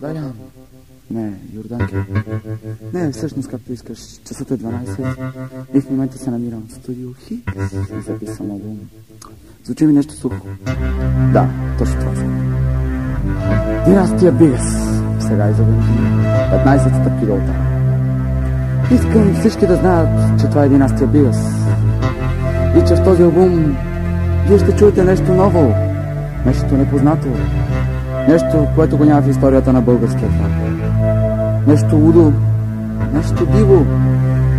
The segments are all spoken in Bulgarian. Далян. Не, Йорданка. Не, всъщност както искаш. Часът е 12 и в момента се намирам в студио Хикс. Записвам албум. Звучи ми нещо сухо. Да, точно това съм. Династия Бигаз. Сега изобен 15 стъпки до отара. Искам всички да знаят, че това е Династия Бигаз. И че в този албум вие ще чуете нещо ново. Нещо непознато. Нещо, което го няма в историята на българския рап. Нещо лудо, нещо диво,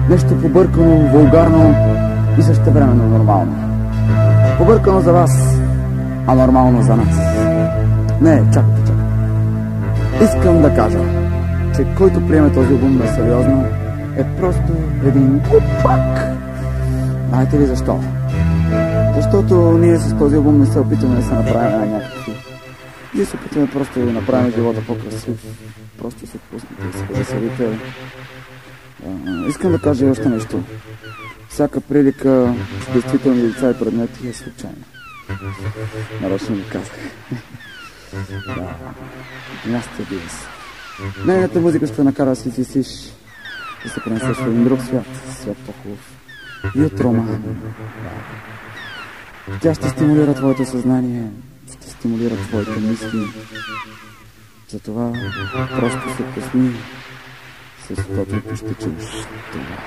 нещо побъркано, вулгарно и същевременно нормално. Побъркано за вас, а нормално за нас. Не, чакайте. Искам да кажа, че който приеме този албум на сериозно, е просто един глупак. Знаете ли защо? Защото ние с този албум не се опитваме да се направим на някакви. Ние се опитваме просто да направим живота по-красив. Просто се отпуснете и се развеселите. Искам да кажа и още нещо. Всяка прилика с действителни лица и предмети е случайна. Нарочно ми казах. Да. Династия Бигаз. Нейната музика ще накара да си тисиш и се пренесеш в един друг свят. Свят по-хубав. И от роман. Тя ще стимулира твоето съзнание. Ще стимулира твоите мисли. Затова просто се пусни, с което ще чуеш това.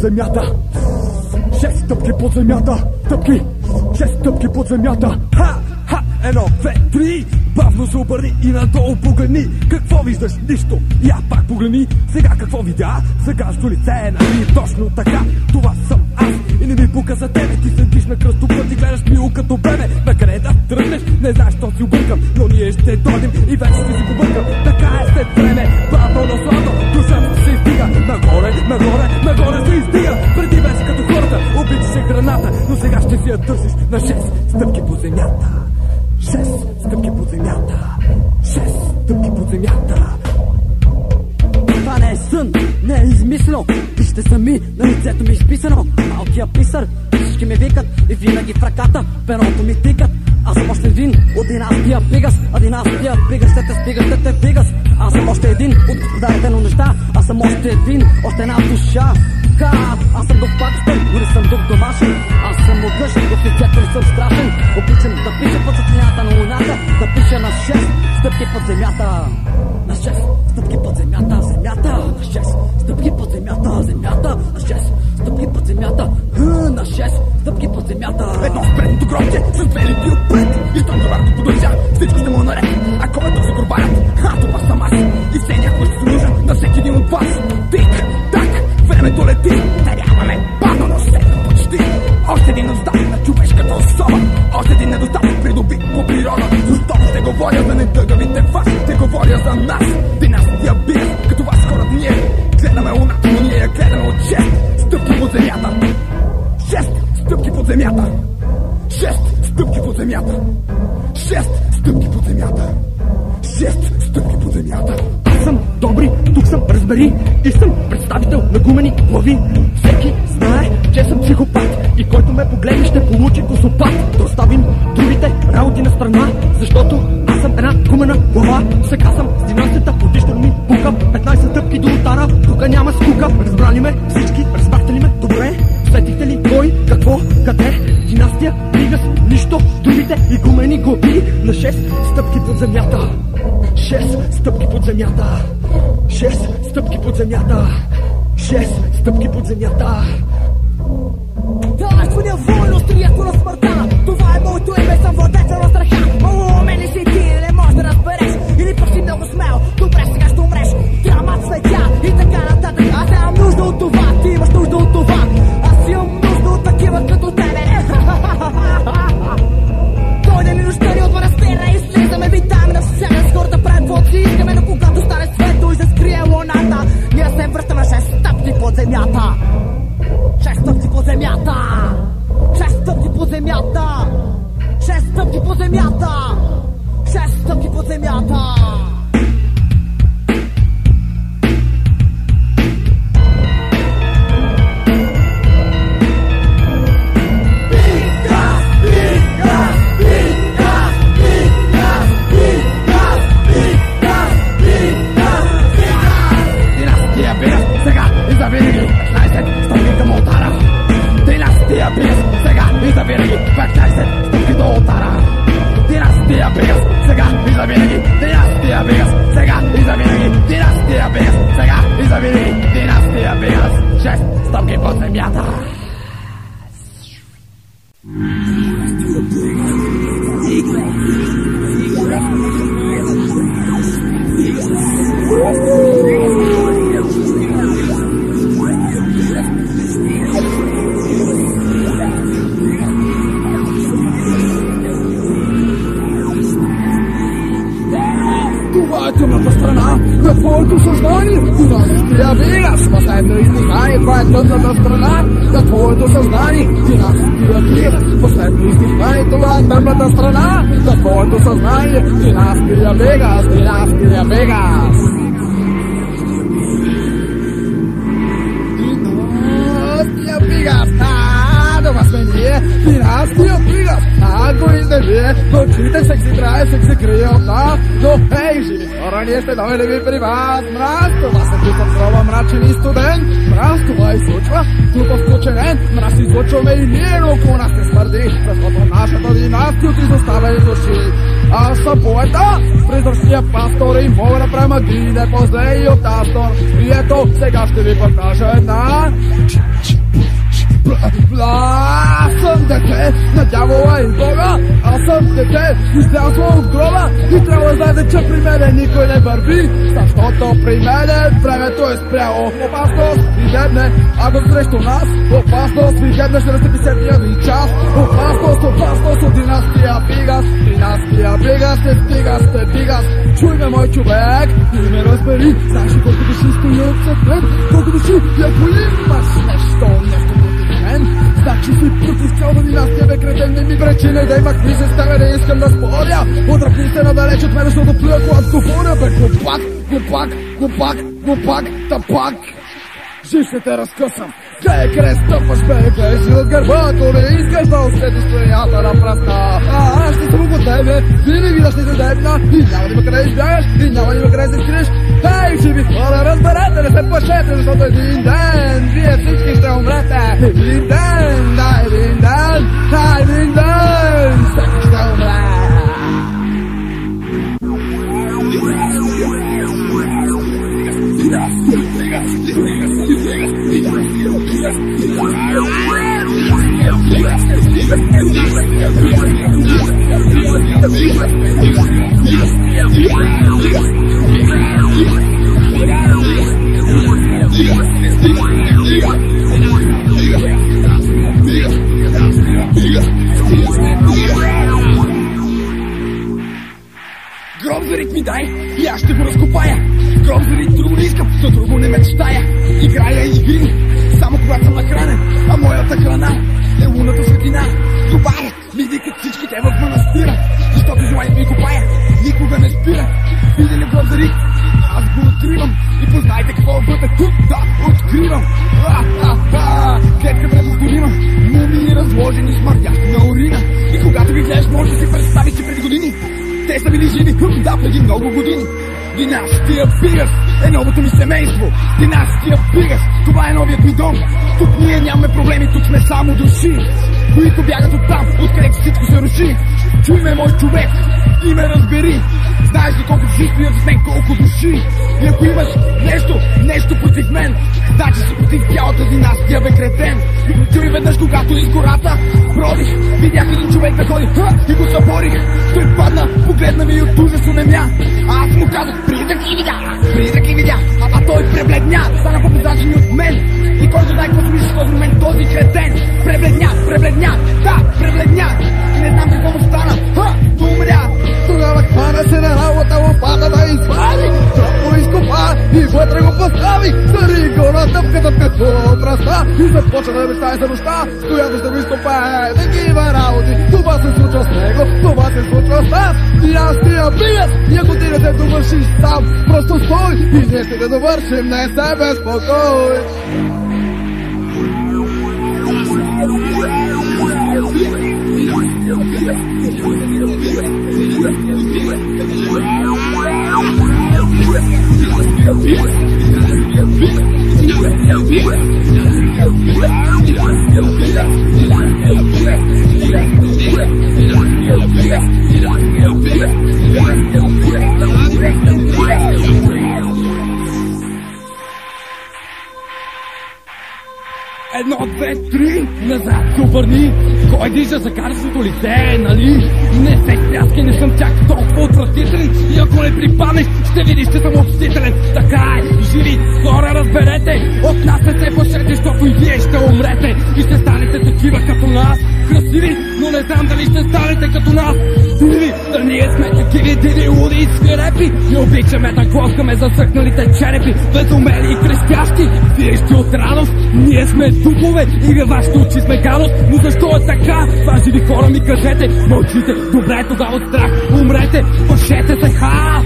Земята. 6 стъпки под земята. Стъпки. 6 стъпки под земята. Ха, ха, 1, 2, 3. Бавно се обърни и надолу погледни. Какво виждаш? Нищо. Я пак погледни. Сега какво видя? Сегашто лице е на ми. Точно така. Това съм аз. И не ми пука за тебе. Ти седиш на кръстопът и гледаш мило като бебе. Накъде да тръгнеш? Не знаеш, що си объркам. Но ние ще дойдем и вече ще си побъркам. Така е след време. Бавно, но сладо. Душата се издига. Нагоре, нагоре, нагоре се издига. Преди беше като хората. Обичаше храната. Но сега ще си я търсиш на 6 стъпки по земята. 6 стъпки по земята. 6 стъпки по земята. Това не е сън, не е измислено. Вижте сами, на лицето ми изписано. Малкия писар, всички ме викат. И винаги в ръката, перото ми тикат. Аз съм още един от династия Бигаз, а династия Бигаз ще те стига, ще те Бигаз. Аз съм още един от господарите на неща, аз съм още един, още една душа. Аз съм дух пакстен, но не съм дух домашен. Аз съм отгъщ, от изцепен съм страшен. Обичам да пиша под светлината на луната, да пиша на 6 стъпки под земята. На 6 стъпки под земята, земята. На 6 стъпки под земята, земята. На 6 стъпки под земята, на 6 стъпки под земята. Едно спред до гробче, с две липи отпред. И щом заварто подържа, всички сте му наред. А кой е този горбарят? Това съм аз. И все някой ще се нужен на всеки един от вас. Тик, так, времето лети. Даряваме пано, но все почти. Още един остатък на човешката особа. Още един недостатък придобит по природа. Защото ще говоря за недъгавите вас. Ще говоря за нас. Династия Бигаз, като вас хората ние. Гледаме луната, но ние я гледаме от 6 стъпки под земята. 6 стъпки под земята. 6 стъпки под земята. 6 стъпки под земята. 6 стъпки под земята. Аз съм добри, тук съм, разбери, и съм представител на гумени глави. Всеки знае, че съм психопат и който ме погледне ще получи косопат. Да оставим другите работи на страна, защото аз съм една гумена глава. Сега съм с династията, годишно ми пукам 15 стъпки до ултара, тук няма скука. Разбрали ме всички, разбрахте ли ме добре? Сетихте ли кой, какво, къде? Династия Бигаз, нищо, другите и гумени глави на 6 стъпки под земята. 6 стъпки под земята. 6 стъпки под земята. 6 стъпки под земята. Дърваш въня волно, стрието на смъртта. Това е моето име, съм владетел на страха. Мало умени си ти, не можеш да разбереш. Или пък си много смел, добре сега ще умреш. Драма, цветя и така нататък. Аз нямам нужда от това, ти имаш нужда от това. Аз имам нужда от такива като тебе. Дойде ми нощта ни от манастира и слизаме витами на всяка с хората правим фото си искаме, но когато стане светло и се скрие луната, ние се връщаме 6 стъпки под земята. 6 стъпки под земята. 6 стъпки под земята. 6 стъпки под земята. 6 стъпки под земята. Дойде ви при вас, мраз, това се тук обстрова мрачен и студен. Мраз, това излучва, тупо включенен. Мраз, излучваме и ние, но около нас не смърди, защото нашата династия ти заставя из уши. Аз съм поета, призрачния пастор и мога да према дине поздне и от автор. И ето, сега ще ви покажа една... Аз съм дете на дявола и Бога. Аз съм дете, излязла от гроба. И трябва да знаете, че при мене никой не върви, защото при мене времето е спряло. Опасност и дебне, ако срещу нас. Опасност и дебне, ще разтепи сетния ви час. Опасност, опасност от династия Бигаз. Династия Бигаз, ще стига, ще Бигаз. Чуй ме, мой човек, ти ме разбери. Знаеш ли колко души стои от съдбен? Колко души, ако имаш нещо значи си против цялата династия, бе кретен, не ми пречи, не да има книзи с тебе, не искам да споря. Отдръпни се надалеч от мен, защото плюя, когато говоря, бе глупак, глупак, глупак, глупак, тапак. Жив ще те разкъсам, Те крестопаш пепе си от гърбато, не искаш да усети стоята на пръста. А аз ще съм по тебе, ти не видаш не задебна, и няма да ме къде изждеш, и няма да ме къде се скриеш. Ей, че ви хора, разберете, не се плашете, защото един ден вие всички ще умрете. Един ден, да, един ден, да, един ден, всеки ще умре. Гром за ритми дай, и аз ще го разкопая. Гром за ритми друго не искам, за друго не мечтая. Играя игри, само когато съм нахранен, а моята храна е луната светлина. Добавя, ми викат всичките в манастира, защото желанието ми копая, никога не спира. Видели гром за ритми, аз го отривам и познайте какво е бъде тук, да откривам. Клетка вредно сгонимам, мумии разложени смъртящи на урина. И когато ги гледаш, може да си представиш, че преди години те са били живи, да, преди много години. Династия Бигаз е новото ми семейство. Династия Бигаз, това е новият ми дом. Тук ние нямаме проблеми, тук сме само души, които бягат от там, откъдето всичко се руши. Чуй ме, мой човек, и ме разбери. Знаеш ли колко души стоят с мен, колко души? И ако имаш нещо против мен, значи си против цялата династия, бе кретен. Чуй веднъж, когато из гората бродих, видях един човек да ходи и го съборих. Той падна, погледна ми и от ужас онемя. А аз му казах, призрак и видя. А той пребледня, стана по-подражен от мен. И който знае какво смисъл в този момент, този кретен пребледня. Не знам какво му стана, но умря. Тогава хвана се на работа, лопата да извади, тропо изкопа и вътре го постави. Зари го на тъпката, като отраста и започна да мечтае за нощта, стоято ще го изкопае. Такива работи, това се случва с него, това се случва с нас. И аз ти я бият, и ако ти не се довършиш сам, просто стой и ние ще те довършим, не се безпокой. Едно, две, три, назад се обърни. Кой дижа за картото лице, нали? Не се стряскай, не съм чак толкова отвратителен. И ако не припаднеш, ще видиш, че съм отвратителен. Така е, живи хора, разберете. От нас не се плашете, защото и вие ще умрете. И ще станете такива като нас. Красиви, но не знам дали ще станете като нас. Диви, да ние сме такива диви, луди и свирепи. Не обичаме да глоткаме засъхналите черепи. Безумели и крещящи, вие ще от радост. Ние сме духове и във вашите очи сме гадост. Но защо е така? Това живи хора ми кажете. Мълчите, добре, тогава от страх умрете. Пашете се,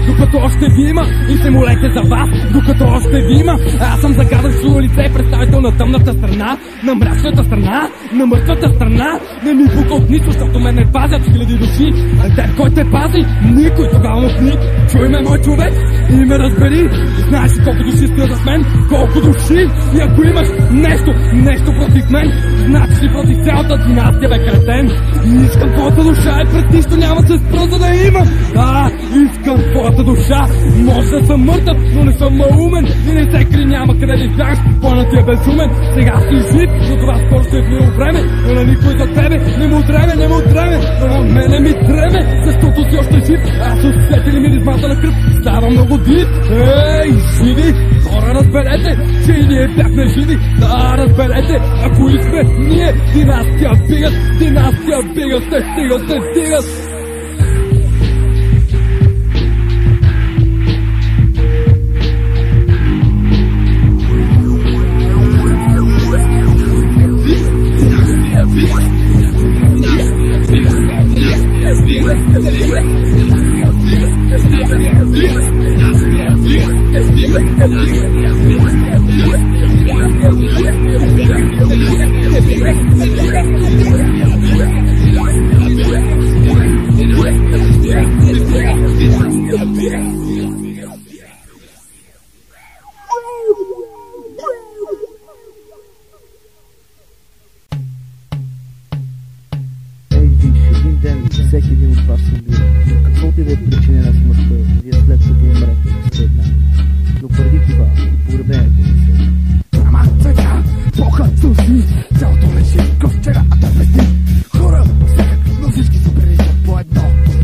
докато още ви има. И се молете за вас, докато още ви има. Аз съм загадъчно лице, представител на тъмната страна, на мрачната страна, на мъртвата страна. Не ми пука от нищо, защото мен не пазят хиляди души. А теб кой те пази? Никой, тогава мъкни. Чуй ме, мой човек, и ме разбери. Знаеш ли колко души стоят с мен? Колко души? И ако имаш нещо против мен, значи си против цялата династия, бе кретен. Искам твоята душа и пред нищо няма се спра, за да имам. Да, искам твоята душа. Може да съм мъртъв, но не съм малумен. И не се кри, няма къде да излязеш. Планът ти е безумен. Сега си жив, но това скоро ще е минало време. Но на никой за тебе не му дреме. Но на мене ми дреме, защото си още жив. Аз усети ли миризмата на кръв, става много див. Ей, живи хора, разберете, че и ние бяхме живи. Да, разберете, ако искаме ние, Династия Бигаз, се стигат. Bigaz. това съм бил. За каквото и да е причина на смъртта, вие след като умрете сте една. Но преди това, погребението ми се една. Ама сега, Бога сълзи, цялото лежи към вчера, а да вести. Хора, всякакви, но всички се приличат по едно.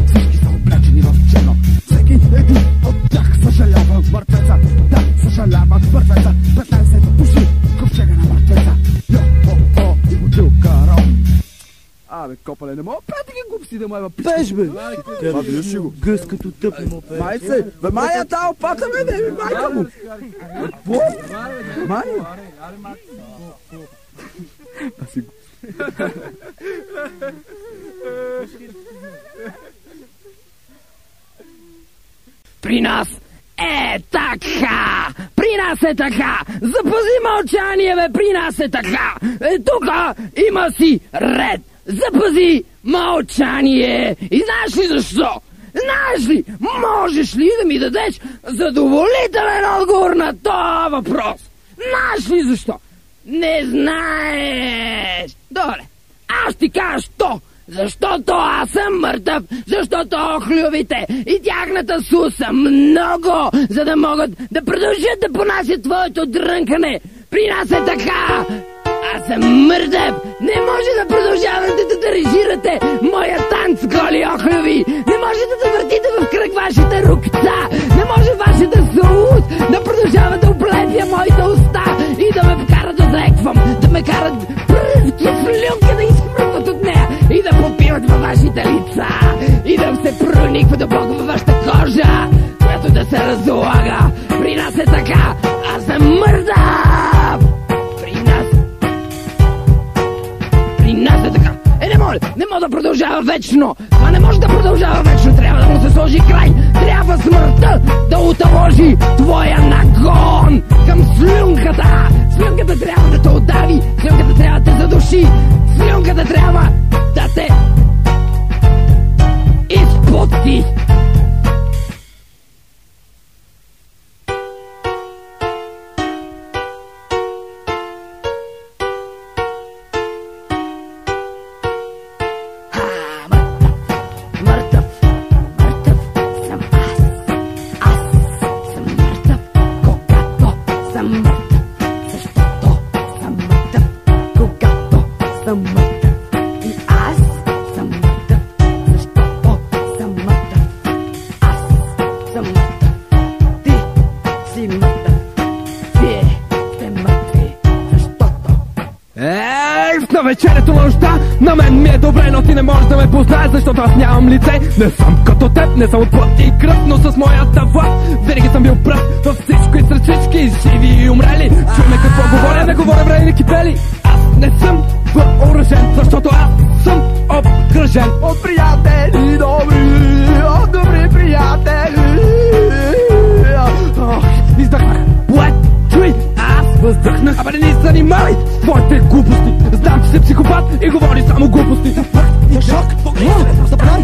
Всички са облечени в черно. Всеки един от тях съжалява мъртвеца. Да, съжалява мъртвеца. 15 пуши, ковчега на мъртвеца. Йо-о-о, и бутилка ром. Абе, копале, не мога прати ги глупсите, майва, пичка. Пеш, бе! Ма, виждаш ли го? Гъс като тъпно. Май се! Бе, майя, тази опата, бе, не, бе, майка му! Бо? Майя? Аз си го... При нас е така! При нас е така! Запази мълчание, бе, при нас е така! Е, тука има си ред! Запази мълчание! И знаеш ли защо? Знаеш ли? Можеш ли да ми дадеш задоволителен отговор на този въпрос? Знаеш ли защо? Не знаеш! Добре, аз ти кажа що! Защото аз съм мъртъв, защото охлювите и тяхната суса много, за да могат да продължат да понасят твоето дрънкане. При нас е така. Аз съм мъртъв. Не може да продължавате да дирижирате моя танц, голи охлюви. Не можете да въртите в кръг вашите рукца. Не може вашата съус да продължава да облепя моите уста и да ме вкарат да заеквам, да ме карат пръвки в люлка да изпръкват от нея. И да попиват във вашите лица. И да се прониква дълбоко във вашата кожа, която да се разлага. При нас е така. Аз съм мъртъв. При нас е така. Е, не мога да продължава вечно. Това не може да продължава вечно. Трябва да му се сложи край. Трябва смъртта да оталожи твоя нагон към слюнката. Слюнката трябва да те удави. Слюнката трябва да те задуши. Слюнката трябва да те изпоти. На мен ми е добре, но ти не можеш да ме познаеш, защото аз нямам лице. Не съм като теб, не съм от плът и кръв, но с моята власт винаги съм бил пръв във всичко и сред всички, живи и умрели. Чуваме какво говоря, не говоря време кипели. Аз не съм въоръжен, защото аз съм обкръжен от приятели добри, от добри приятели. Ох, издъхнах, поет, чуй, аз въздъхнах. Абе не ни занимавай с твоите глупости. Знам, че си психопат и говори само глупости. В шок, запран.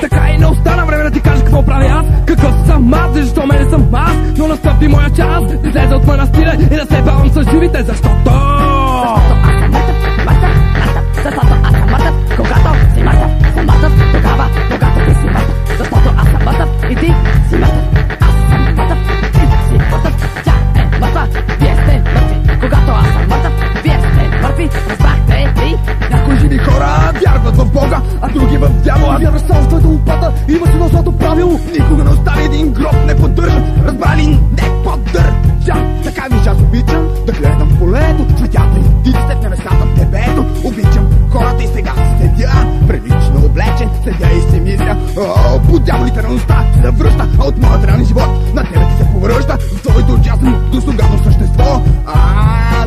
Така и не остана време да ти кажа какво правя аз. Какъв съм аз, защо мене съм аз. Но настъпи моя час, да излеза от манастира и да се бавам с живите. Защото аз съм мъртъв, защото аз съм мъртъв. Когато си мъртъв, съм мъртъв. Тогава, когато ти си мъртъв. Защото аз съм мъртъв и ти си мъртъв. Аз съм мъртъв, ти си мъртъв. Тя е мъртва, вие сте мъртви. Когато аз съм мъртъв, вие сте мъртви, разбрахте ли? Някои живи хора вярват в Бога, а други в дявола. Вярваш само в твоята лопата, имаш едно злото правило. Никога не остави един гроб неподдържан, разбрали не поддържан. Така виж, аз обичам да гледам полето, цветята и птиците в небесата в небето. Обичам хората и сега седя, прилично облечен, седя и си мисля. О, по дяволите реалността се завръща, а от моят реален живот на тебе ти се повръща. В твоето участно дослугано същество.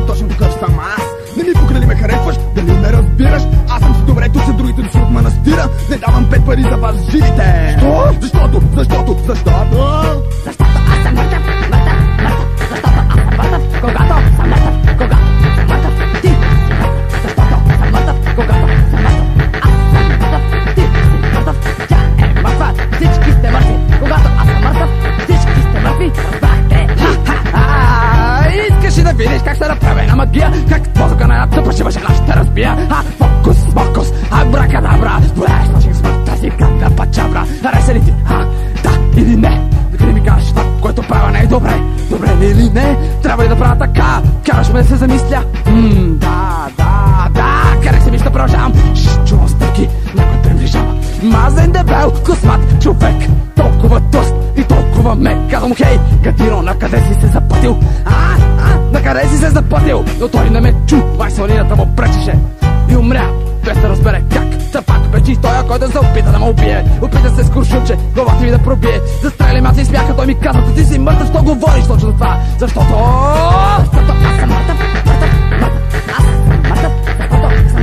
Точно такъв съм аз. Не ми пук дали ме харесваш, дали ме разбираш. Аз съм си добре тук, че другите дошли от манастира. Не давам 5 пари за вас, живите. Що? Защото аз съм мъртъв. Защото аз съм мъртъв, когато съм мъртъв. Когато съм мъртъв, ти си мъртъв. Защото съм мъртъв, когато съм мъртъв. Аз съм мъртъв, ти си мъртъв. Тя е мъртва, всички сте мъртви. Когато аз съм мъртъв, всички сте мъртви. Искаш да видиш как се направена магия, как мозъка на една тъпа ще разбия. Фокус, фокус, абракадабра. Бояш наших смърт, тази гадна пачабра. Хареса ли ти, а, да или не? Накъде ми кажеш това, което правя не е добре? Добре ли или не? Трябва ли да правя така? Караш ме да се замисля? Да, да, да, карах се ми, ще продължавам. Чувам стъпки, някой приближава. Мазен дебел, космат човек, толкова тъст и толкова мек. Казвам, хей, гадино, накъде си се запътил? Накъде си се запътил? Но той не ме чу, майсълнината му пречеше и умря, без да разбере как. Тъпак бечи той, който се опита да ме убие. Опита се с куршумче, главата ми да пробие. Застрелим аз и смяха, той ми казва, ти си мъртъв, що говориш точно това? Защото... защото аз съм мъртъв, аз съм мъртъв, защото съм мъртъв, когато съм мъртъв.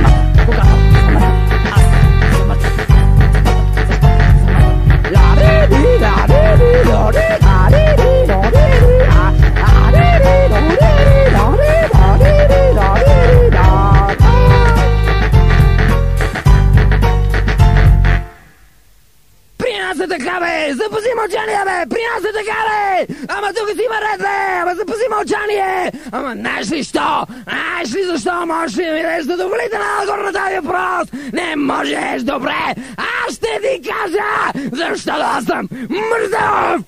Запази мълчание, бе! При нас е така, бе! Ама тук си има ред, бе! Ама запази мълчание! Ама знаеш ли що? Знаеш ли защо? Можеш ли да ми дадеш да доволите на отговор на този въпрос? Не можеш, добре! Аз ще ти кажа! Защото аз съм мъртъв!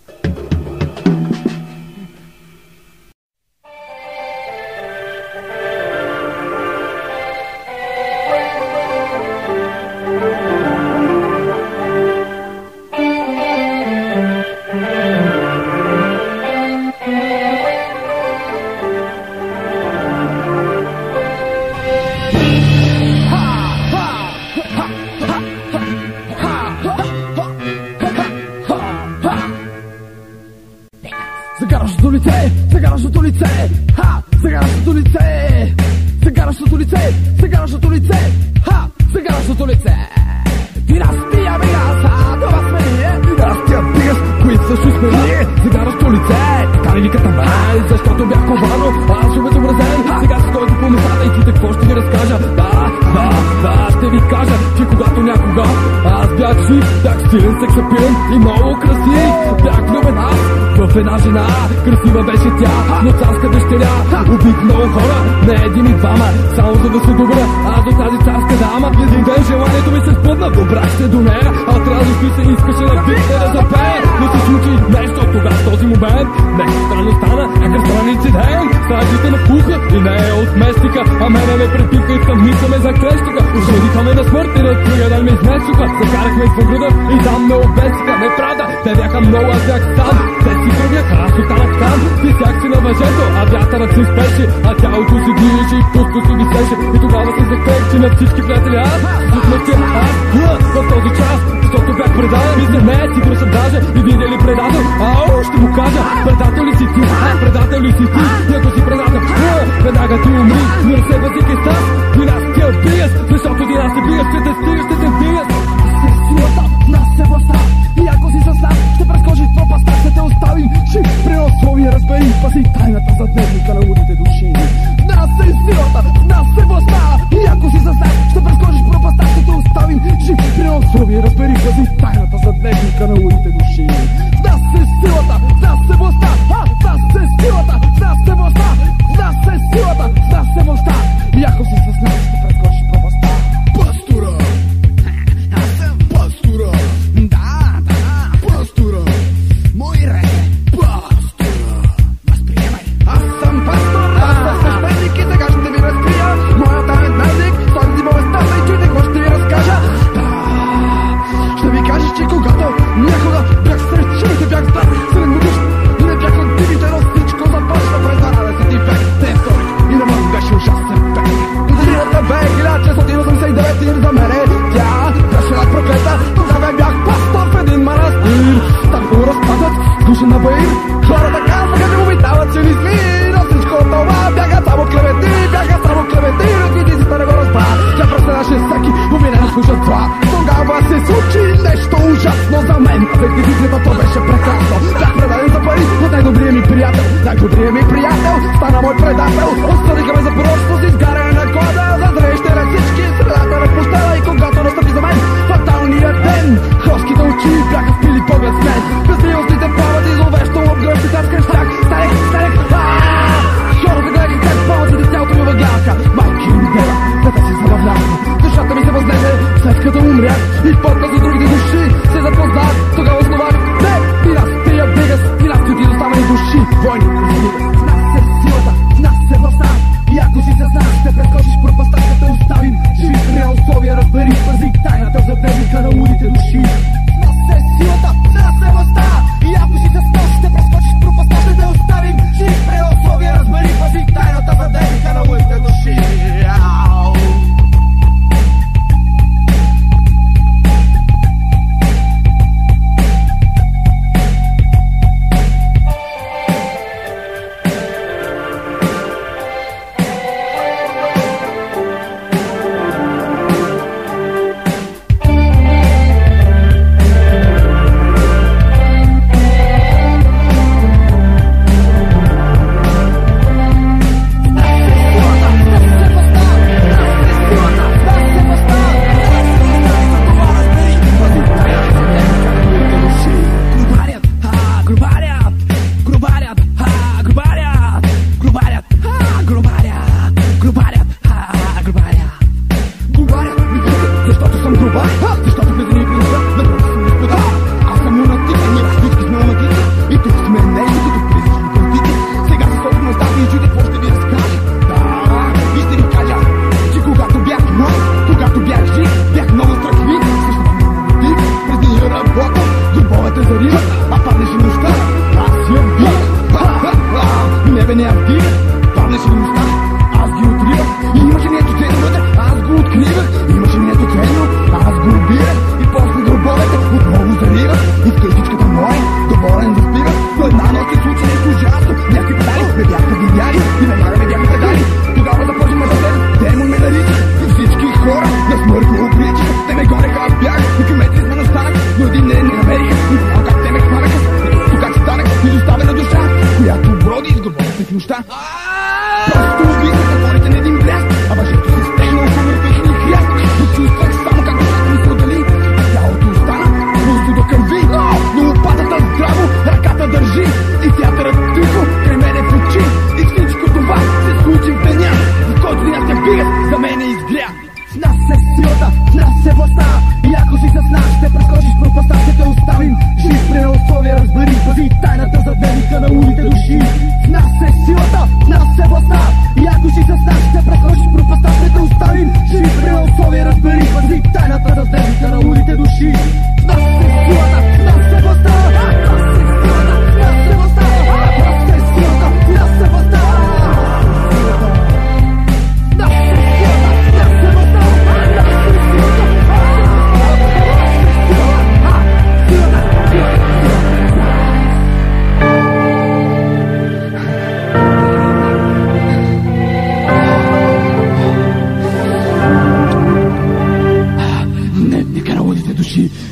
Душата ми се възнесе, неща. Просто убиха заворите на един бляск, а мъжето се стегна около техния хляст. Почувствах само как ми се удали, тялото остана просто до кърви, но лопатата здраво ръката държи и театърът тихо край мене в очи. И всичко това се случи в деня, в който Династия Бигаз за мене изгря. В нас е силата, в нас е властта, и ако си с нас ще прескочиш пропаста, ще те оставим жив при условия. Разбери, пази тайната зад дневника на улите души. В нас е силата, в нас е властта, и ако си с нас ще прескочиш пропаста, ще те оставим жив при условия. Разбери, пази тайната зад дневника на улите души. В нас е силата, в нас е властта, в нас е силата, в нас е властта, в нас е силата, в нас е властта.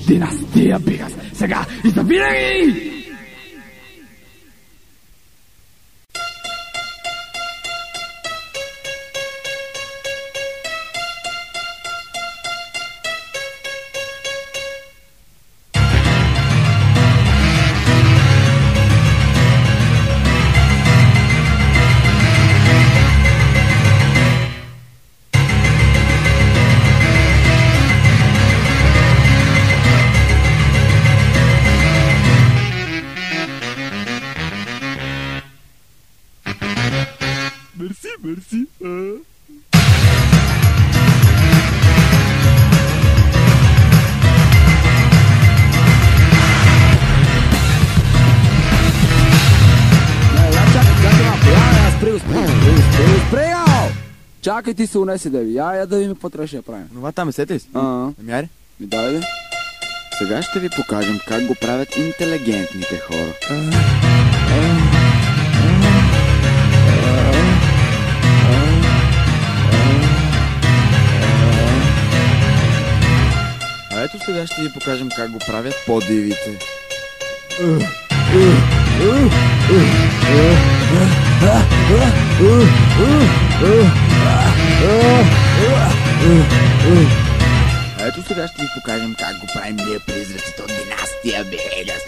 Династия Бигаз, сега и завинаги! Чакай, ти се унеси да ви. Я да видим какво трябваше да правим. Нова там, сете ли си? Ами, ми давай да. Сега ще ви покажем как го правят интелигентните хора. А ето сега ще ви покажем как го правят по-дивите. А ето сега ще ви покажем как го правим ние призраците от Династия Бигаз.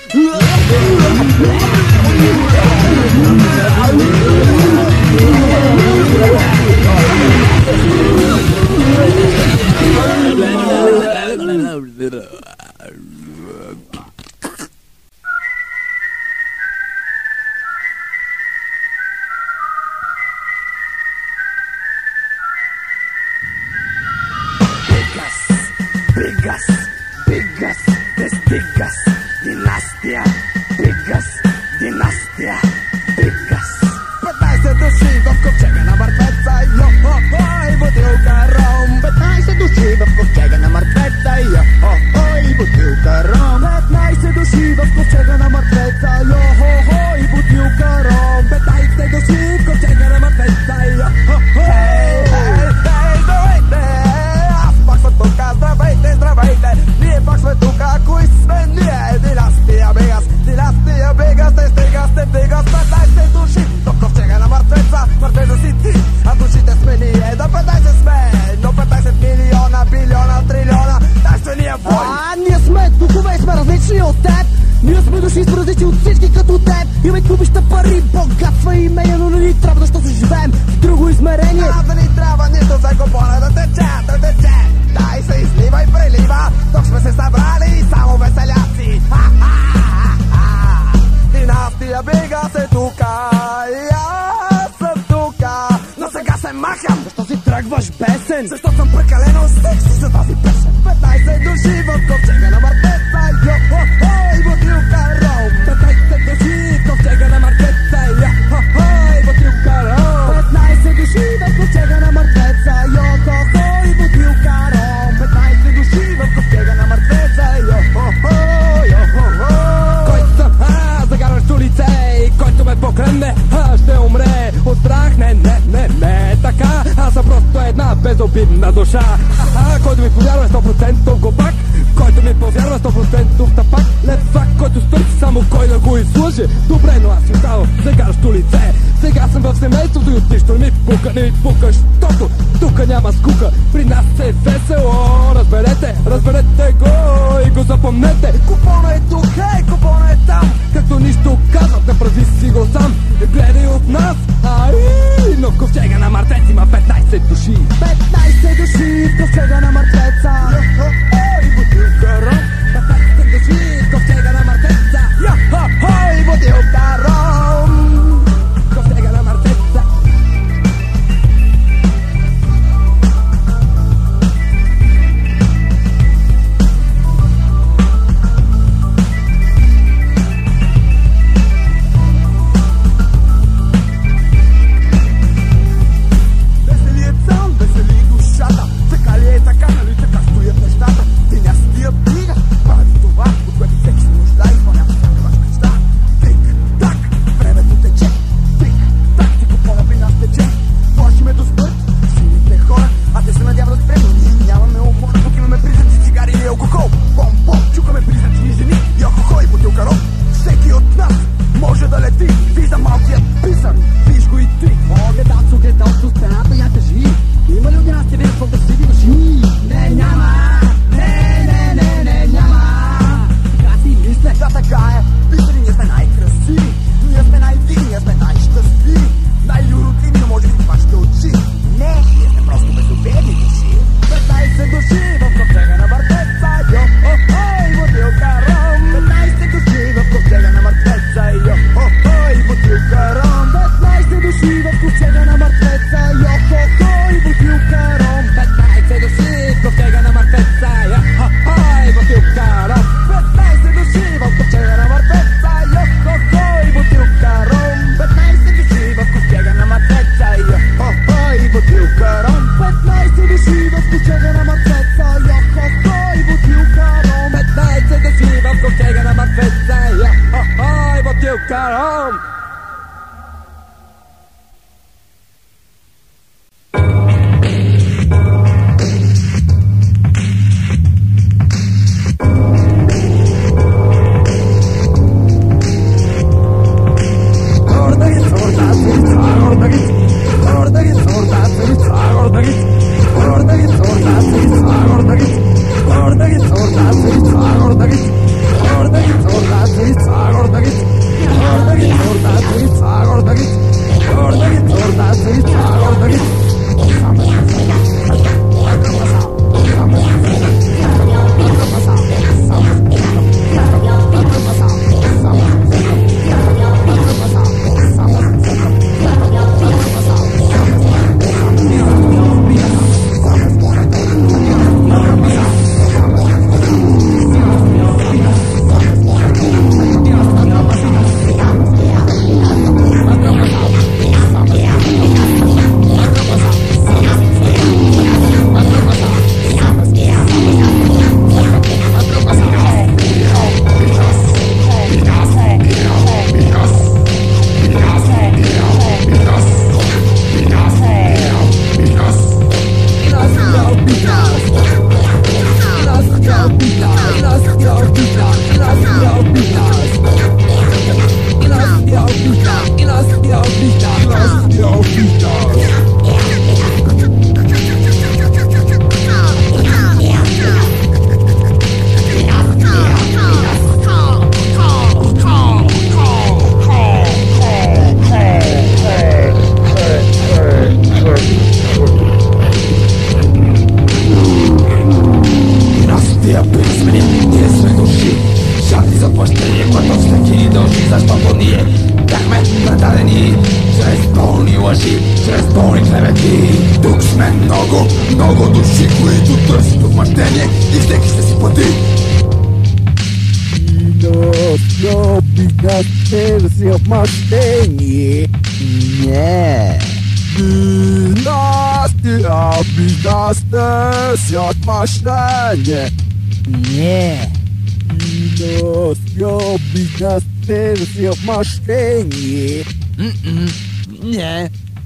Ще умре от страх, не, така, аз съм просто една една безобидна душа. Който ми повярва 100% гопак, който ми повярва 100% тапак. Лепак, който стои, само кой да го изслужи. Добре, но аз си оставам сегашто лице. Сега съм в семейството и от нищо ми пука, не ми пука, щото тука няма скука. При нас е весело, разберете, разберете го и го запомнете. Купона е тук, хей, купона е там. Като нищо казват, направи си го сам. Не гледай от нас, ай, но в ковчега на мартец има 15 души. 15 души в ковчега на мартеца. Ой, бутилка ром. 15 души в ковчега на мартеца. Ой, бутилка ром.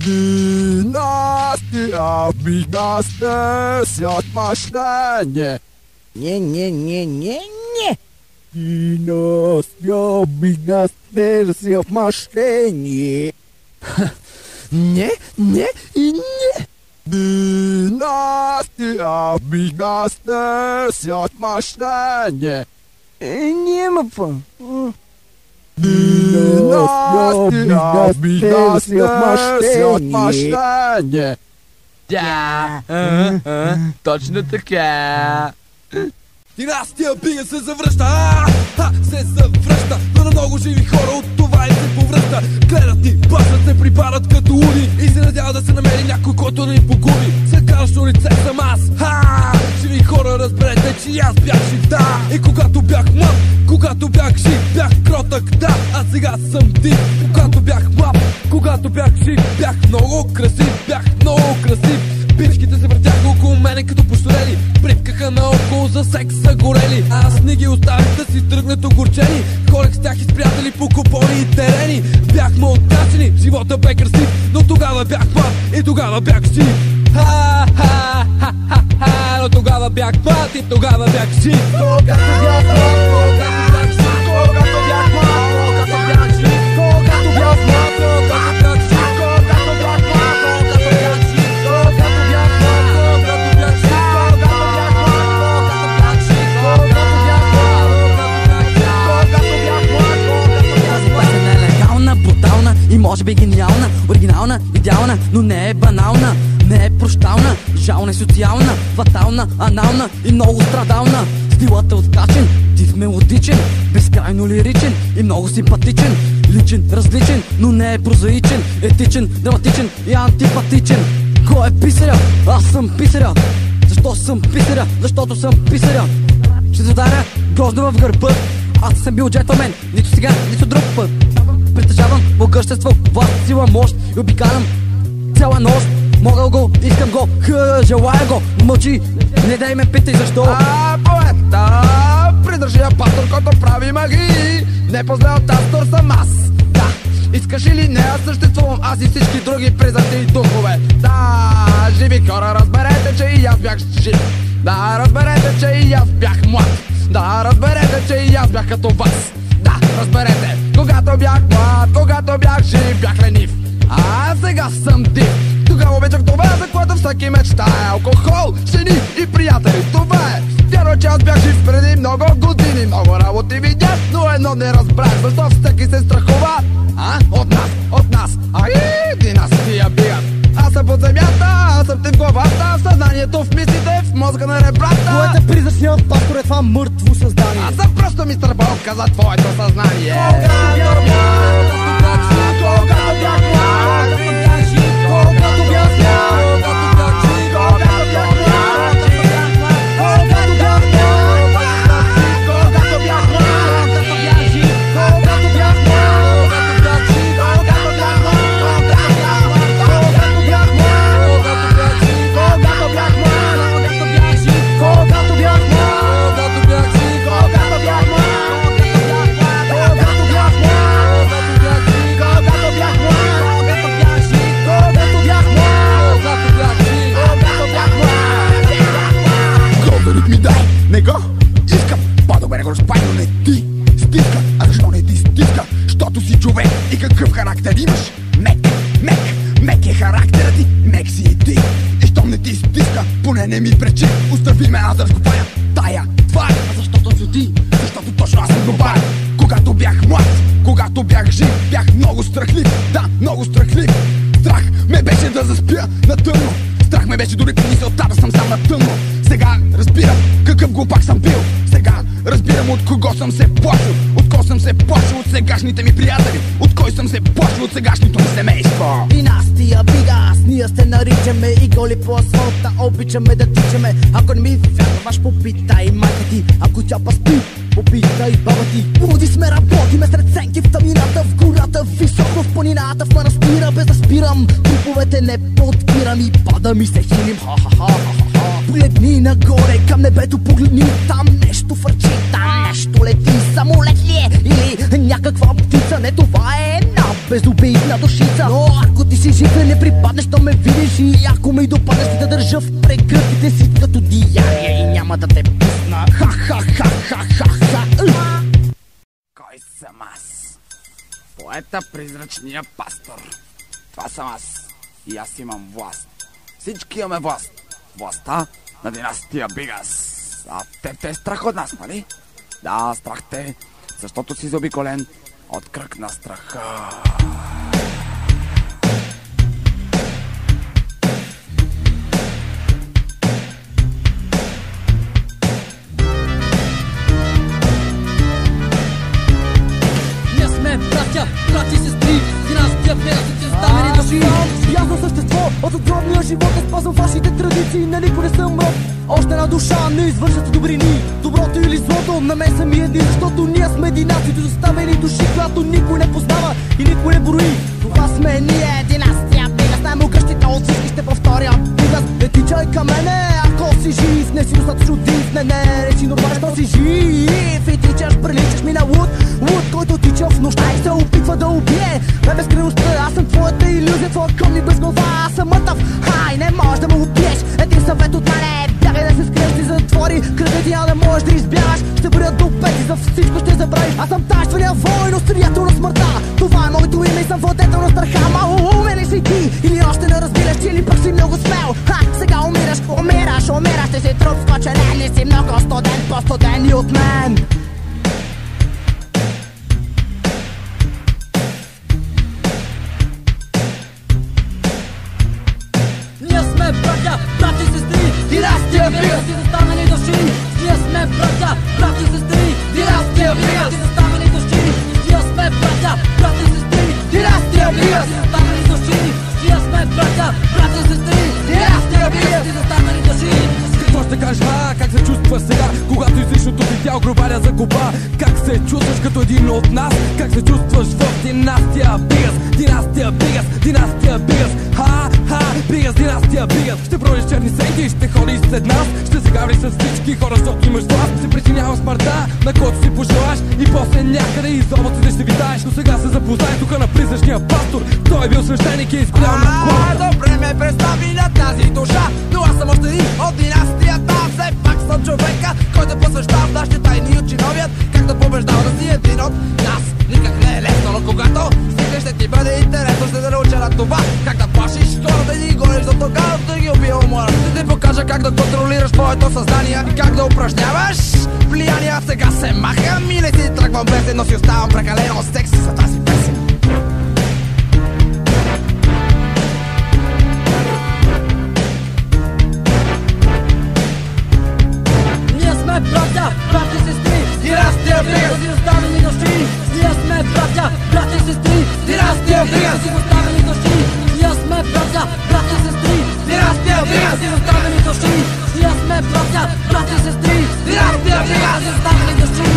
Династия Династия Бигаз 10 мощнее. Не-не-не-не-не. Династия Бигаз 10 мощнее. Не-не и не. Династия Бигаз 10 мощнее. Не мапа. Династия Бигаз 10 мощнее. Да, точно така. Династия Бигаз се завръща, се завръща, но на много живи хора от това и се повръща. Гледат ни, пасат се, припадат като уни и се надяват да се намери някой, който да ни погуби. Съкаращо лице съм аз, живи хора, разберете, че аз бях жив, да. И когато бях млад, когато бях жив, бях кротък, да, а сега съм див. Когато бях млад, когато бях жив, бях много красив, бях много красив. Пичките се въртяха около мене като пощурели, припкаха наоколо, за секс са горели. Аз не ги оставих да си тръгнат огорчени, хорех с тях и с приятели по купони и терени. Бяхме отдачени, живота бе красив, но тогава бях млад и тогава бях жив. Ха-ха-ха-ха-ха, но тогава бях млад и тогава бях жив. Може би гениална, оригинална, идеална, но не е банална, не е прощална, жална е социална, фатална, анална и много страдална. Стилът е откачен, див мелодичен, безкрайно лиричен и много симпатичен. Личен, различен, но не е прозаичен, етичен, драматичен и антипатичен. Кой е писаря? Аз съм писаря. Защо съм писаря? Защото съм писаря. Ще се ударя грозно в гърба. Аз съм бил джентлмен, нито сега, нито друг път. Притежавам могъщество, власт, сила, мощ и обикалям цяла нощ. Мога го, искам го, желая го, мълчи, не дай ме питай защо. Поета, придържия пастор, който прави магии, не позлял тастор съм аз, да. Искаш или не, аз съществувам, аз и всички други призраци и духове. Да, живи хора, разберете, че и аз бях жив. Да, разберете, че и аз бях млад. Да, разберете, че и аз бях като вас. Да, разберете, когато бях млад, когато бях жив, бях ленив, а сега съм див. Тогава обичах това, за което всеки мечтае. Алкохол, жени и приятели, това е. Вярвам, че аз бях жив преди много години. Много работи видях, но едно не разбрах. Защо всеки се страхува, от нас, от нас. Династия Бигаз. Аз съм под земята, аз съм ти в главата, в съзнанието, в мислите, в мозъка на ребрата. Кое те призрачният пастор е това мъртво създание? Аз съм просто мистер Болка за твоето съзнание. Когато бях млад, когато бях млад, когато бях млад. Обичаме да тичаме, ако не ми вярваш, попитай майка ти. Ако тя паспи, попитай баба ти. Луди сме, работиме сред сенки, в тъмнината, в гората, високо в планината, в манастира, без да спирам. Труповете не подпирам и падам и се хилим, ха-ха-ха-ха-ха. Погледни нагоре, към небето погледни, там нещо фърчи, там нещо лети. Самолет ли е или някаква птица? Не, това е една безобидна душица. Но ако ти си жив, не припаднеш, то ме видиш. И ако ме и допадеш, ти да държа в прегръдките си като диария и няма да те пусна. Ха-ха-ха-ха-ха-ха. Кой съм аз? Поета, призрачния пастор. Това съм аз. И аз имам власт. Всички имаме власт. Властта на династия Бигаз. А те е страх от нас, нали? Да, страх те, защото си заобиколен от кръг на страха. Ние сме братя, брати и сестри, династия Бигаз. Бяхно същество от огромния живот, да спазвам вашите традиции, нали не съм роб. Още една душа не извършат добрини, доброто или злото, на мен са ми едни, защото ние сме династията, доставени души, която никой не познава и никой не брои. Това сме ние, династия Бигаз, най-могъщите от всички, ще повторя Бигаз. Не тичай към мене, ако си жив, не си достатъчно див, не речи нормално, що си жив и тичаш, приличаш ми на луд, който тича в нощта и се опитва да убие. Бе безкрайността, аз съм твоята иллюзия, твоя към и без глава, аз съм мътъв. Хай, не можеш да ме убиеш, един съвет от мене, бягай да се скреш и затвори кръга ти, а не можеш да избягаш. Ще бъда допет и за всичко ще забравиш. Аз съм тайствения войн, острията на смъртта. Това е моето име и съм владетел на страха. Мало умен ли си ти? Или още не разбираш, или пък си много смел? Ха, сега умираш, умираш, умираш, ти си труп скоченен, не си много студен, по-студен и от мен. Брати, сестри, династия Бигаз, заставени души. Ние сме братя, брати, сестри, династия Бигаз, заставени души. Ние сме братя, брати, сестри, династия Бигаз, заставени души. Ние сме братя, брати, сестри, династия Бигаз, заставени души. Какво ще кажеш, как се чувстваш сега, когато излишното ти тяло гробаря загуба? Как се чувстваш като един от нас? Как се чувстваш в династия Бигаз? Династия Бигаз, династия Бигаз. Ха-ха, Бигаз, династия Бигаз. Ще броиш черни сенки и ще ходиш след нас. Ще се гавриш с всички хора, защото имаш власт. Ще причинявам смъртта, на който си пожелаш. И после някъде из облаците ще витаеш. Но сега се запознай тука на призрачния пастор. Той е бил свещеник и е изплял на хората. Добре ме представи на тази душа, но аз съм още един от династията. Все пак съм човека, който посвещава нашите тайни от чиновият. Как да побеждава да си един от нас. Никак не е лесно, но когато стигнеш ще ти бъде интересно, ще да науча на това. Как да плашиш хората и да ги гониш до тогава, да ги убива умора. Ще ти покажа как да контролираш твоето съзнание и как да упражняваш влияние. Сега се махам и не си тръгвам без, но си оставам прекалено секси за тази песен. Ние сме братя, брати и сестри, династия Бигаз, заставени души. Ние сме братя, брати и сестри, династия Бигаз, заставени души. Ние сме братя, брати и сестри, династия Бигаз, заставени души. Ние сме братя, брати и сестри, династия Бигаз, заставени души.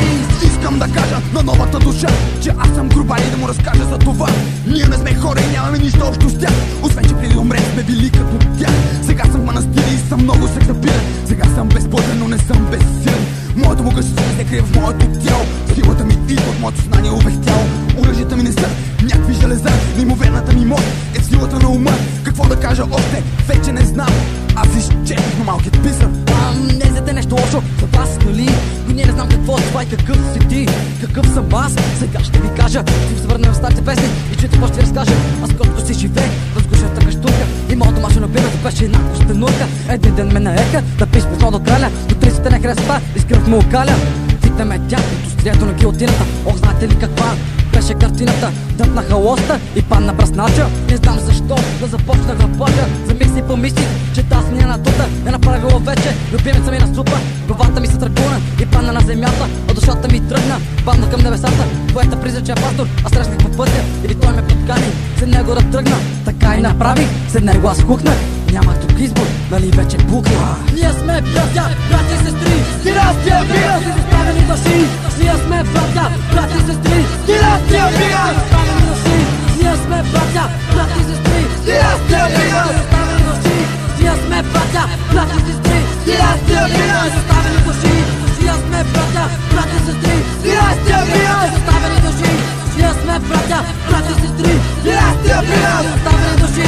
Искам да кажа на новата душа, че аз съм грубар и да му разкажа за това. Ние не сме хора и нямаме нищо общо с тях, освен че преди умре сме били като тях. Сега съм в манастири и съм много се събиран. Сега съм безплътен, но не съм безсилен. Моето могъщество се крие в моето тяло. Силата ми идва от моето съзнание обехтяло. Оръжията ми не са някакви железа, неимоверната ми мощ е силата на ума. Какво да кажа още, вече не знам. Аз изчезнах на малкият писър. Не за те нещо лошо, за вас, нали? Но ние не знам какво това и какъв си ти, какъв съм аз. Сега ще ви кажа, ще се върнем в старите песни и че това ще разкажа. Аз колкото си живех, възгушната къщурка и моят домашно напирането беше една кощенурка. Един ден ме наеха, да пиш песно до краля, до 30-те не хреста и скръв му окаля. Пита ме тя от острието на гилотината, ох, знаете ли каква беше картината? Дъпнаха лоста и падна бръснача. Не знам защо, да започнах да плача. За миг си помислих, че тази ми е надута, е направила вече любимеца ми на супа. Главата ми се тръгна и падна на земята, а душата ми тръгна, падна към небесата. Поета призрачен пастор, аз срещнах по пътя или той ме подкани, след него да тръгна. Така и направих, след него аз хукнах. Нямах тук избор, нали вече буква. Ние сме братя, брати и сестри, династия Бигаз, заставени души. Ние сме братя, брати и сестри, династия Бигаз, заставени души. Ние сме братя, брати и сестри, династия Бигаз, заставени души. Ние сме братя, брати и сестри, династия Бигаз, заставени души. Ние сме братя, брати и сестри, династия Бигаз, заставени души. Ние сме братя, брати и сестри, династия Бигаз, заставени души.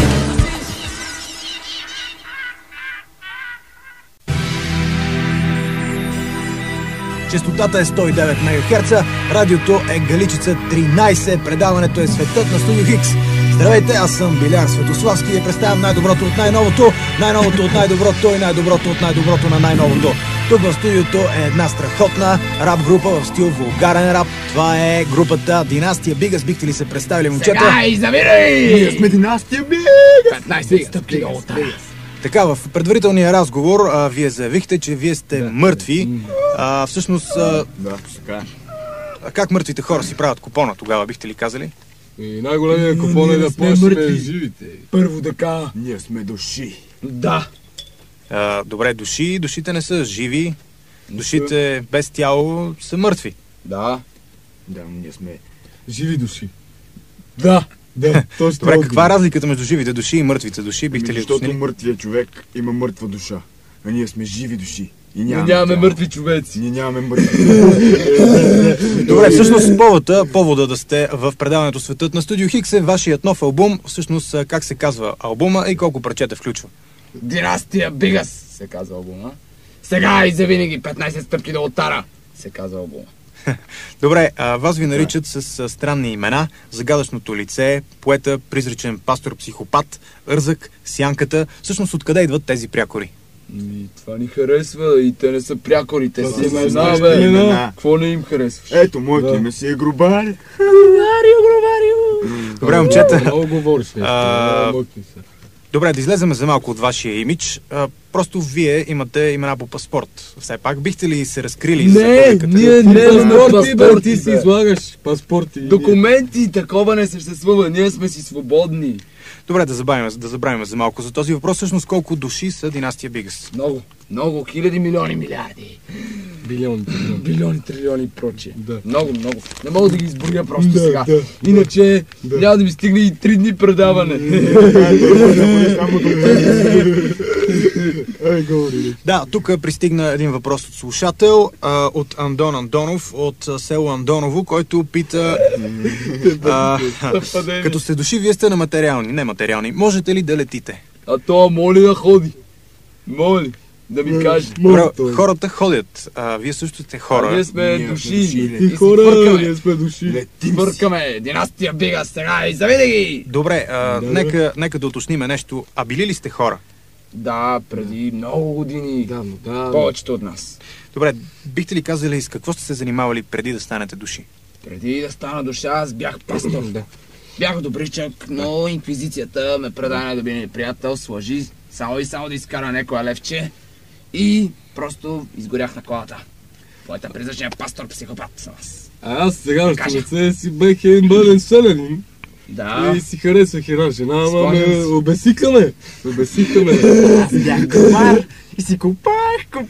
Честотата е 109 МГц, радиото е Галицица 13, предаването е Светът на Студио Хикс. Здравейте, аз съм Билиар Светославски и ви представям най-доброто от най-новото, най-новото от най-доброто и най-доброто от най-доброто на най-новото. Тук в студиото е една страхотна рап група в стил вулгарен рап. Това е групата Династия Бигаз. Бихте ли се представили, момчета? Сега изавирай! Ние сме Династия Бигаз! 15 стъпки от Бигаз. Така, в предварителния разговор вие заявихте, че вие сте мъртви. Всъщност... Да, така. Как мъртвите хора си правят купона тогава, бихте ли казали? И най-големия купон е да плащаме живите. Първо така, ние сме души. Да. Добре, души, душите не са живи. Душите без тяло са мъртви. Да. Да, ние сме живи души. Да. Да, точно. Добре, каква е разликата между живите души и мъртвите души? Бихте ли обяснили? Защото мъртвият човек има мъртва душа. А ние сме живи души. И нямаме мъртви човеци. Ние нямаме мъртви. Добре, всъщност повода да сте в предаването Светът на Студио Хикс е вашият нов албум. Всъщност, как се казва албума и колко парчета включва? Династия Бигаз се казва албума. Сега и завинаги 15 стъпки до олтара се казва албума. Добре, вас ви наричат с странни имена: загадъчното лице, поета, призрачен пастор, психопат, Рзък, сянката. Всъщност, откъде идват тези прякори? Това ни харесва и те не са прякори, те си имена, бе. Какво не им харесваш? Ето, моето име си е Грубари. Грубарио! Добре, момчета. Много говориш. Добре, да излеземе за малко от вашия имидж. Просто вие имате имена по паспорт. Все пак, бихте ли се разкрили за публиката? Не, ти си излагаш паспорти. Документи, такова не съществува, ние сме си свободни. Добре, да забравим за малко за този въпрос. Всъщност, колко души са Династия Бигаз? Много, много, хиляди, милиони, милиарди. Билиони, трилиони и прочее. Много, много. Не мога да ги изброя просто сега. Иначе няма да ми стигне и 3 дни предаване. Да, тук пристигна един въпрос от слушател, от Андон Андонов, от село Андоново, който пита: като сте души, вие сте нематериални. Можете ли да летите? А то моли да ходи. Моли. Да ми кажеш. Хората ходят, вие също сте хора. Ние сме души. И хора, ние сме души. Свъркаме Династия Бигаз сега и завинаги! Добре, нека да уточним нещо. А били ли сте хора? Да, преди много години. Повечето от нас. Добре, бихте ли казали с какво сте се занимавали преди да станете души? Преди да стана душа, аз бях пастор. Бях добричък, но инквизицията ме предаде да бъде неприятел, сложи само и само да изкара някоя левче. И просто изгорях на колата. Твоята призрачния пастор психопат съм аз. А аз сега ще лице си бех един бъден селянин. Да. И си харесвах една жена, ама ме обесикаме. Аз бях копар и си копах.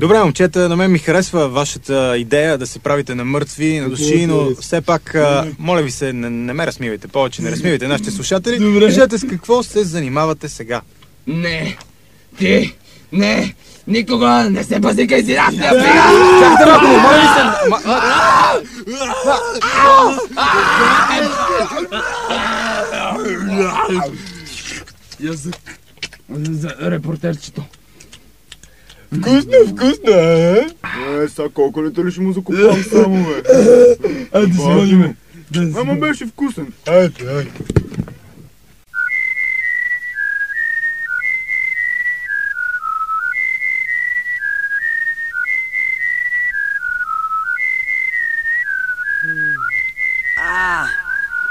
Добре, момчета, на мен ми харесва вашата идея да се правите на мъртви, на души, но все пак, моля ви се, не ме разсмивайте повече, не разсмивайте нашите слушатели. Кажете с какво се занимавате сега. Не, ти, не, никога не се пазикай си нас, не пига! Чакайте малко, моля ви се... Язък, за репортерчето. Вкусно, е! Сега колко литър ще му закупвам само, бе? Айде си водиме! Ама беше вкусен! Айде!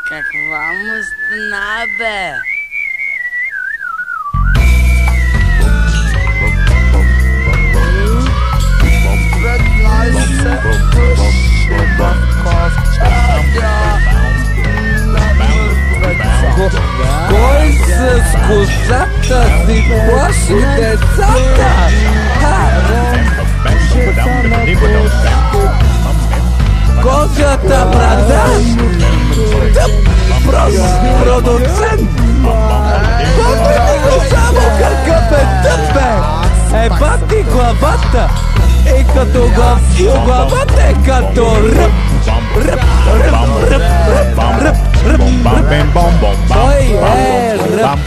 Каква му стена, бе? Кой с козата си плаши децата? Козата продаж, тъп продуцент. Попри ми го само какъв е тъп, бе. Еба ти главата. И като го вкил главата е като ръп. Ръп. Той е ръп.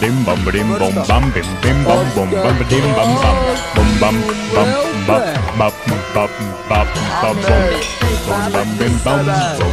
bim bam bim bom bam bim bim bom bom bam bim bam bam bom bam bam bap bap bap bap bap bom bam bim bam bom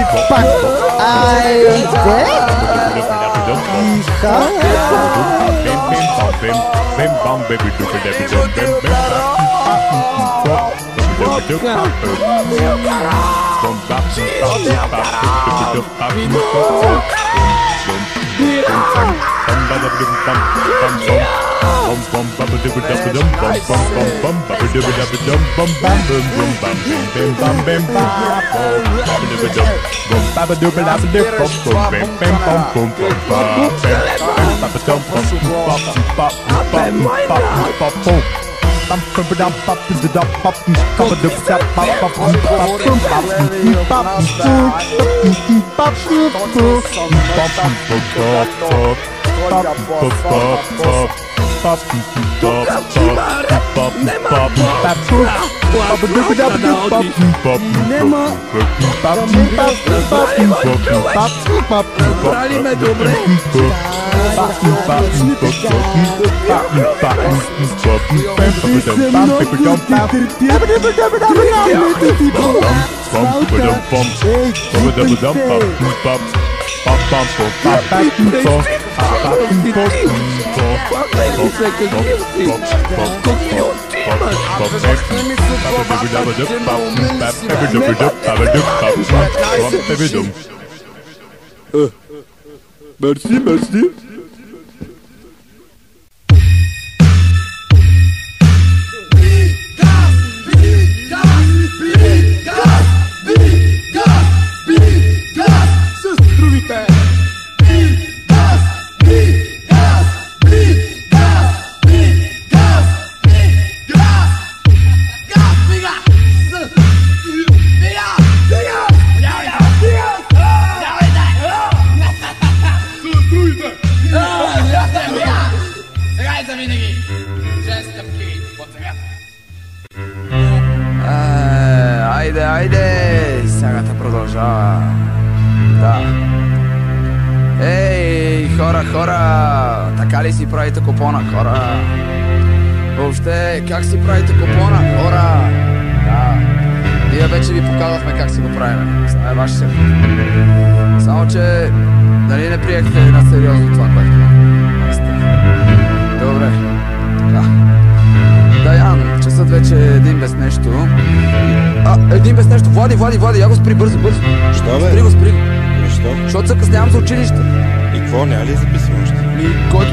Ipac, ai înțeleg? Bam bam baby do it every time bam bam Mersi, mersi. Който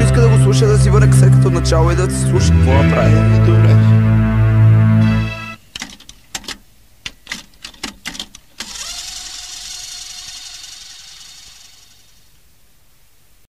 иска да го слуша да си върне касетката от начало и да се слуша какво направи. Добре.